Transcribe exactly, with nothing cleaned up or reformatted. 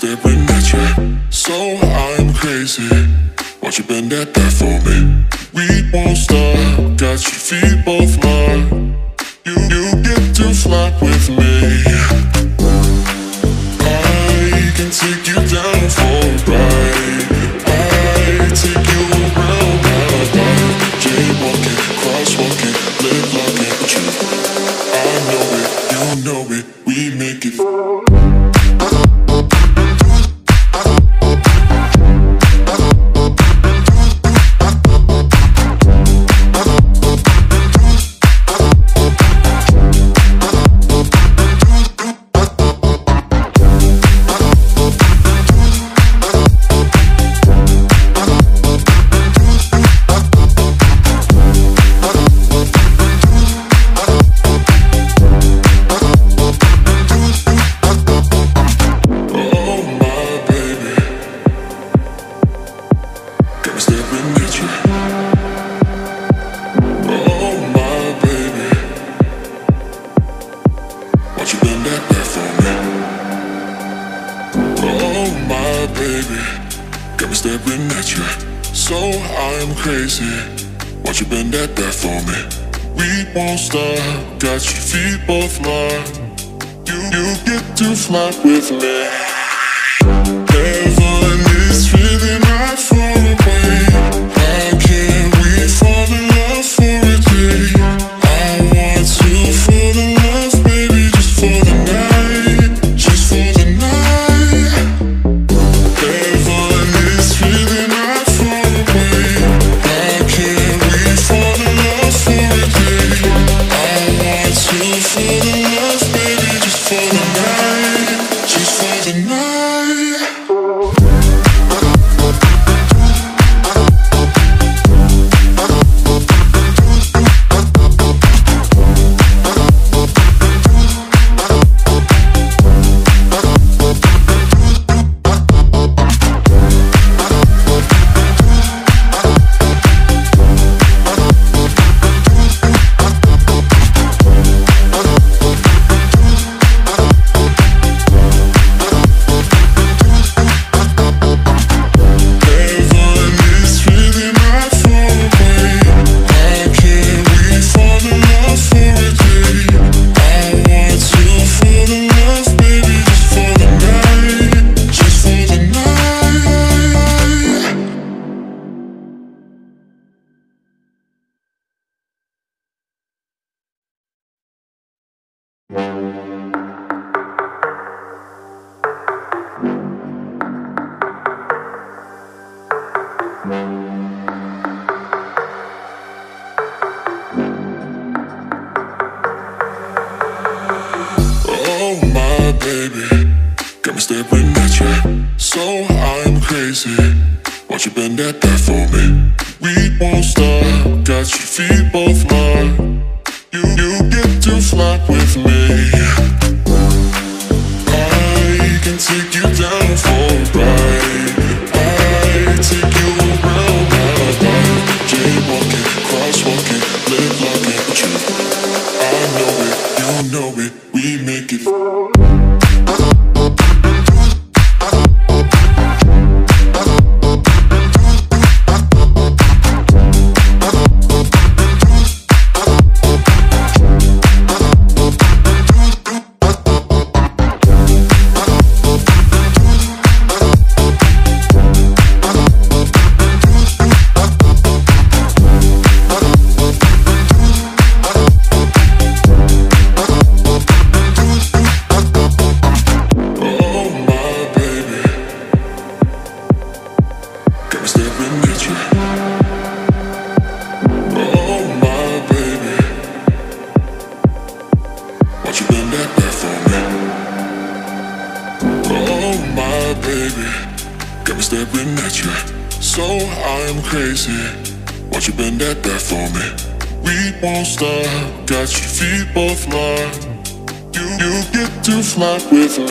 Stepping at you, so I'm crazy. Won't you bend that back for me? We won't stop. Got your feet both mine. You you get to fly with me. I can take you down for a ride. I take you around my mind. Jaywalking, crosswalking, live like it with you. I know it, you know it. We make it. Baby, got me stepping at you, so I'm crazy. Won't you bend that back for me? We won't stop. Got your feet both locked. You you get to fly with me. Heaven is feeling not far away. How can we fall in love for a day? I want to fall in love, baby, just for the night, just for the night. Baby, got me staring at you, so I'm crazy. Won't you bend that back for me? We won't stop. Got your feet both lined. You you get to fly with me. I can take you down for a ride. I take you around my mind. Jaywalking, crosswalking, live like it with you. I know it, you know it. We make it. Baby, got me staring at you, so I'm crazy. Won't you bend that back for me? We won't stop. Got your feet both locked. You you get to fly with us.